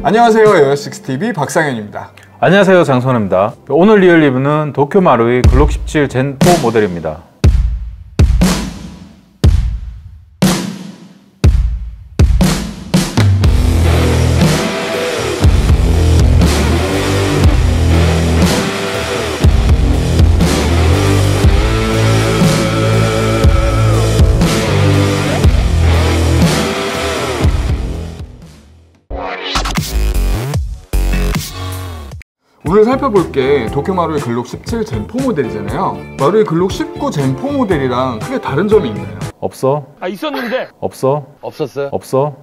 안녕하세요, 에어식스TV 박상현입니다. 안녕하세요, 장선우입니다. 오늘 리얼 리뷰는 도쿄 마루이 글록17 젠4 모델입니다. 오늘 살펴볼 게 도쿄 마루이 글록 17 젠4 모델이잖아요. 마루이 글록 19 젠4 모델이랑 크게 다른 점이 있나요? 없어. 아, 있었는데. 없어. 없었어요. 없어.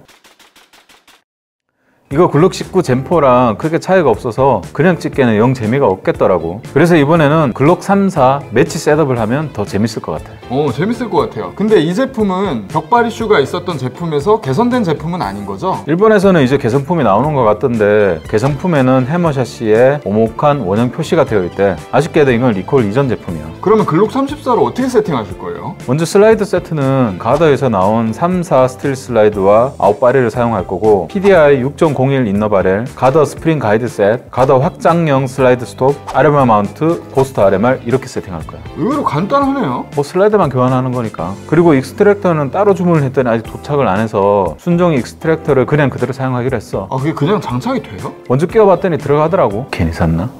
이거 글록 19 젠4랑 크게 차이가 없어서 그냥 찍기에는 영 재미가 없겠더라고. 그래서 이번에는 글록34 매치 셋업을 하면 더 재밌을 것 같아요. 재밌을 것 같아요. 근데 이 제품은 벽발 이슈가 있었던 제품에서 개선된 제품은 아닌 거죠? 일본에서는 이제 개선품이 나오는 것 같던데, 개선품에는 해머 샤시에 오목한 원형 표시가 되어 있대. 아쉽게도 이건 리콜 이전 제품이야. 그러면 글록34를 어떻게 세팅하실 거예요? 먼저 슬라이드 세트는 가더에서 나온 34 스틸 슬라이드와 9바렐을 사용할 거고, PDI 6.01 인너바렐, 가더 스프링 가이드 셋, 가더 확장형 슬라이드 스톱, RMR 마운트, 고스트 RMR 이렇게 세팅할 거야. 의외로 간단하네요. 뭐 슬라이드만 교환하는 거니까. 그리고 익스트랙터는 따로 주문을 했더니 아직 도착을 안 해서 순정이 익스트랙터를 그냥 그대로 사용하기로 했어. 아, 그게 그냥 장착이 돼요? 먼저 끼워봤더니 들어가더라고. 괜히 샀나?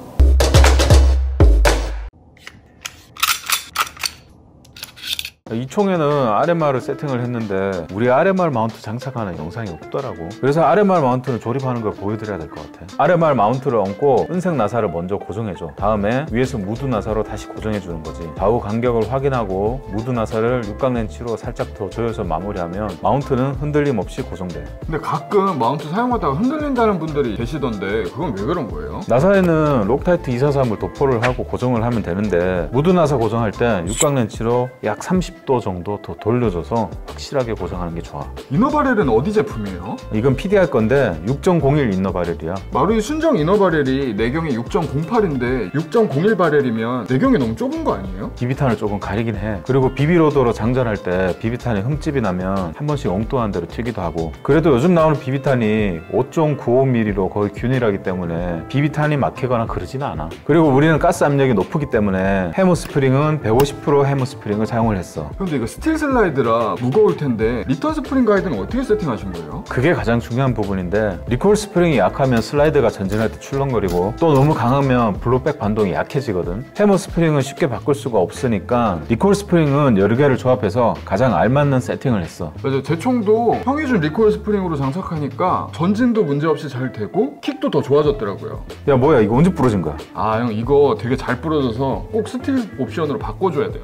이 총에는 RMR을 세팅을 했는데 우리 RMR 마운트 장착하는 영상이 없더라고. 그래서 RMR 마운트를 조립하는 걸 보여드려야 될 것 같아. RMR 마운트를 얹고 은색 나사를 먼저 고정해줘. 다음에 위에서 무드 나사로 다시 고정해주는 거지. 좌우 간격을 확인하고 무드 나사를 육각 렌치로 살짝 더 조여서 마무리하면 마운트는 흔들림 없이 고정돼. 근데 가끔 마운트 사용하다가 흔들린다는 분들이 계시던데 그건 왜 그런 거예요? 나사에는 록타이트 243을 도포를 하고 고정을 하면 되는데, 무드 나사 고정할 때 육각 렌치로 약 30도 정도 더 돌려줘서 확실하게 고정하는 게 좋아. 이너바렐은 어디 제품이에요? 이건 PDI 건데 6.01 인너바렐이야. 마루이 순정 이너바렐이 내경이 6.08인데 6.01 바렐이면 내경이 너무 좁은 거 아니에요? 비비탄을 조금 가리긴 해. 그리고 비비로더로 장전할 때 비비탄에 흠집이 나면 한 번씩 엉뚱한 대로 튀기도 하고. 그래도 요즘 나오는 비비탄이 5.95mm로 거의 균일하기 때문에 비비탄이 막히거나 그러진 않아. 그리고 우리는 가스 압력이 높기 때문에 해머 스프링은 150% 해머 스프링을 사용을 했어. 근데 이거 스틸 슬라이드라 무거울 텐데 리턴 스프링 가이드는 어떻게 세팅하신 거예요? 그게 가장 중요한 부분인데, 리콜 스프링이 약하면 슬라이드가 전진할 때 출렁거리고 또 너무 강하면 블로백 반동이 약해지거든. 해머 스프링은 쉽게 바꿀 수가 없으니까 리콜 스프링은 여러 개를 조합해서 가장 알맞는 세팅을 했어. 맞아, 제 총도 형이 준 리콜 스프링으로 장착하니까 전진도 문제없이 잘 되고 킥도 더 좋아졌더라고요. 야, 뭐야, 이거 언제 부러진 거야? 아, 형 이거 되게 잘 부러져서 꼭 스틸 옵션으로 바꿔줘야 돼요.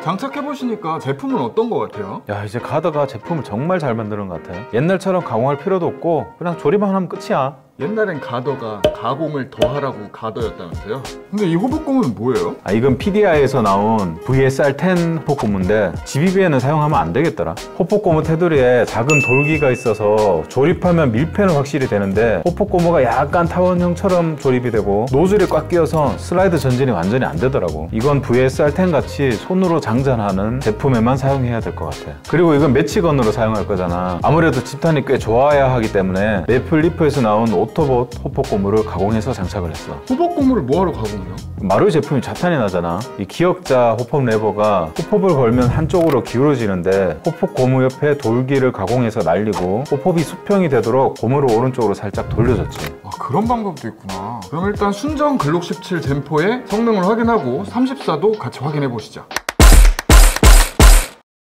장착해보시니까 제품은 어떤 것 같아요? 야, 이제 가더가 제품을 정말 잘 만드는 것 같아. 옛날처럼 가공할 필요도 없고 그냥 조립만 하면 끝이야. 옛날엔 가더가 가공을 더 하라고 가더였다면서요? 근데 이 호복고무는 뭐예요? 아, 이건 PDI에서 나온 VSR10 호복고무인데 GBB에는 사용하면 안 되겠더라. 호복고무 테두리에 작은 돌기가 있어서 조립하면 밀폐는 확실히 되는데, 호복고무가 약간 타원형처럼 조립이 되고 노즐이 꽉 끼어서 슬라이드 전진이 완전히 안 되더라고. 이건 VSR10 같이 손으로 장전하는 제품에만 사용해야 될 것 같아. 그리고 이건 매치건으로 사용할 거잖아. 아무래도 집탄이 꽤 좋아야 하기 때문에 메이플 리프에서 나온 오토봇 호폭 고무를 가공해서 장착을 했어. 호폭 고무를 뭐하러 가공해요? 마루이 제품이 좌탄이 나잖아. 이 기역자 호폭 레버가 호폭을 걸면 한쪽으로 기울어지는데, 호폭 고무 옆에 돌기를 가공해서 날리고 호폭이 수평이 되도록 고무를 오른쪽으로 살짝 돌려줬지. 아, 그런 방법도 있구나. 그럼 일단 순정 글록17 젠4의 성능을 확인하고 34도 같이 확인해 보시죠.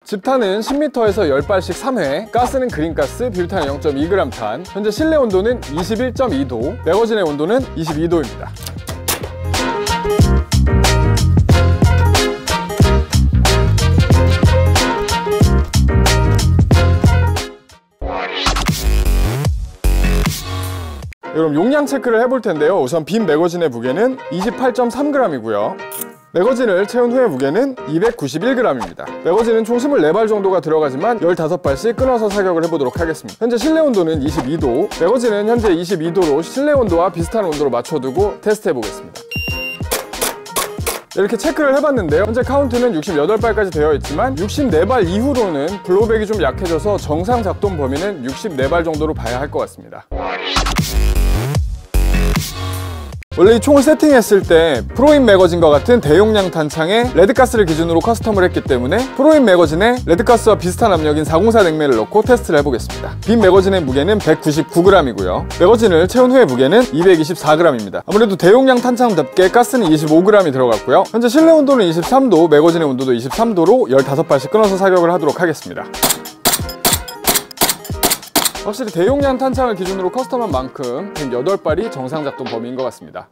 집탄은 10m에서 10발씩 3회, 가스는 그린가스, 뷰탄 0.2g 탄, 현재 실내 온도는 21.2도, 매거진의 온도는 22도입니다. 그럼 용량 체크를 해볼 텐데요. 우선 빈 매거진의 무게는 28.3g이고요. 매거진을 채운 후의 무게는 291g입니다. 매거진은 총 24발 정도가 들어가지만 15발씩 끊어서 사격을 해보도록 하겠습니다. 현재 실내 온도는 22도, 매거진은 현재 22도로 실내 온도와 비슷한 온도로 맞춰두고 테스트해보겠습니다. 이렇게 체크를 해봤는데요, 현재 카운트는 68발까지 되어 있지만 64발 이후로는 블로우백이 좀 약해져서 정상 작동 범위는 64발 정도로 봐야 할 것 같습니다. 원래 이 총을 세팅했을 때 프로인 매거진과 같은 대용량 탄창에 레드가스를 기준으로 커스텀을 했기 때문에 프로인 매거진에 레드가스와 비슷한 압력인 404 냉매를 넣고 테스트를 해보겠습니다. 빈 매거진의 무게는 199g이고요 매거진을 채운 후의 무게는 224g입니다 아무래도 대용량 탄창답게 가스는 25g이 들어갔고요, 현재 실내 온도는 23도, 매거진의 온도도 23도로 15발씩 끊어서 사격을 하도록 하겠습니다. 확실히 대용량 탄창을 기준으로 커스텀한 만큼 8발이 정상 작동 범위인 것 같습니다.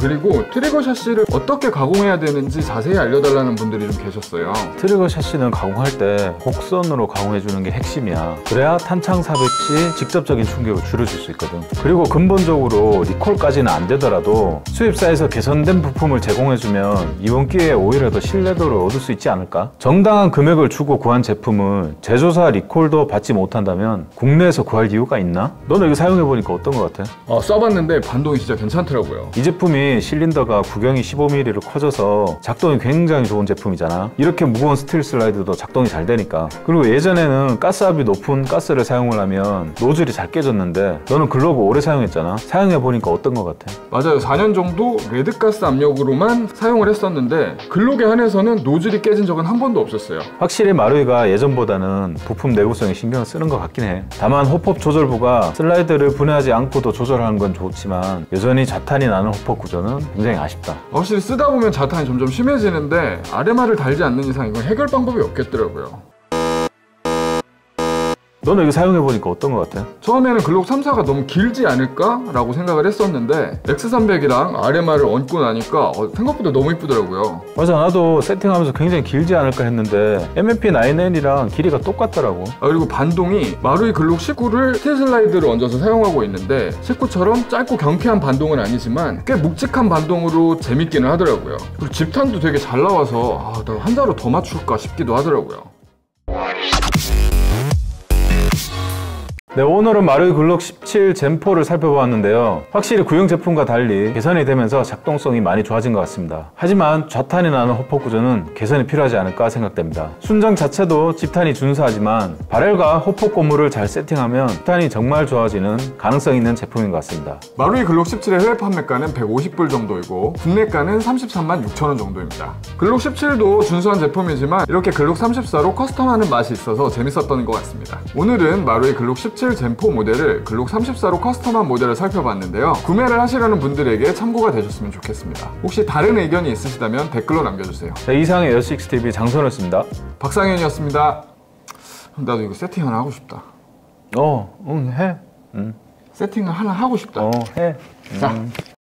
그리고 트리거 샤시를 어떻게 가공해야 되는지 자세히 알려달라는 분들이 좀 계셨어요. 트리거 샤시는 가공할 때 곡선으로 가공해주는 게 핵심이야. 그래야 탄창 삽입 시 직접적인 충격을 줄여줄 수 있거든. 그리고 근본적으로 리콜까지는 안 되더라도 수입사에서 개선된 부품을 제공해주면 이번 기회에 오히려 더 신뢰도를 얻을 수 있지 않을까? 정당한 금액을 주고 구한 제품을 제조사 리콜도 받지 못한다면 국내에서 구할 이유가 있나? 너는 이거 사용해보니까 어떤 것 같아? 써봤는데 반동이 진짜 괜찮더라고요. 이 제품이 실린더가 구경이 15mm로 커져서 작동이 굉장히 좋은 제품이잖아. 이렇게 무거운 스틸 슬라이드도 작동이 잘 되니까. 그리고 예전에는 가스압이 높은 가스를 사용을 하면 노즐이 잘 깨졌는데 너는 글록 오래 사용했잖아. 사용해보니까 어떤 것 같아? 맞아요, 4년 정도 레드가스 압력으로만 사용을 했었는데 글록에 한해서는 노즐이 깨진 적은 한 번도 없었어요. 확실히 마루이가 예전보다는 부품 내구성에 신경을 쓰는 것 같긴 해. 다만 호폭 조절부가 슬라이드를 분해하지 않고도 조절하는 건 좋지만 여전히 자탄이 나는 호폭 구조 굉장히 아쉽다. 확실히 쓰다 보면 자탄이 점점 심해지는데 RMR을 달지 않는 이상 이건 해결 방법이 없겠더라고요. 너는 이거 사용해보니까 어떤 것 같아? 처음에는 글록 34가 너무 길지 않을까? 라고 생각을 했었는데 X300이랑 RMR을 얹고 나니까 생각보다 너무 이쁘더라고요. 맞아, 나도 세팅하면서 굉장히 길지 않을까 했는데 MFP9N이랑 길이가 똑같더라고. 그리고 반동이 마루이 글록 19를 스틸 슬라이드를 얹어서 사용하고 있는데 19처럼 짧고 경쾌한 반동은 아니지만 꽤 묵직한 반동으로 재밌기는 하더라고요. 그리고 집탄도 되게 잘 나와서 나 한 자루 더 맞출까 싶기도 하더라고요. 네, 오늘은 마루이 글록17 젠4를 살펴보았는데요. 확실히 구형 제품과 달리 개선이 되면서 작동성이 많이 좋아진 것 같습니다. 하지만 좌탄이 나는 호폭 구조는 개선이 필요하지 않을까 생각됩니다. 순정 자체도 집탄이 준수하지만 발열과 호폭 고무를 잘 세팅하면 집탄이 정말 좋아지는 가능성 있는 제품인 것 같습니다. 마루이 글록17의 해외 판매가는 150불 정도이고 국내가는 336,000원 정도입니다. 글록17도 준수한 제품이지만 이렇게 글록34로 커스텀하는 맛이 있어서 재밌었던 것 같습니다. 오늘은 마루이 글록17 젠4 모델을 글록34로 커스텀한 모델을 살펴봤는데요, 구매를 하시려는 분들에게 참고가 되셨으면 좋겠습니다. 혹시 다른 의견이 있으시다면 댓글로 남겨주세요. 네, 이상의 에어식스TV 장선호였습니다. 박상현이었습니다. 나도 이거 세팅 하나 하고 싶다. 해. 세팅을 하나 하고 싶다. 해. 자.